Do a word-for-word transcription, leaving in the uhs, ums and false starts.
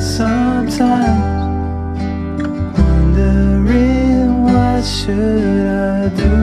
Sometimes wondering what should I do.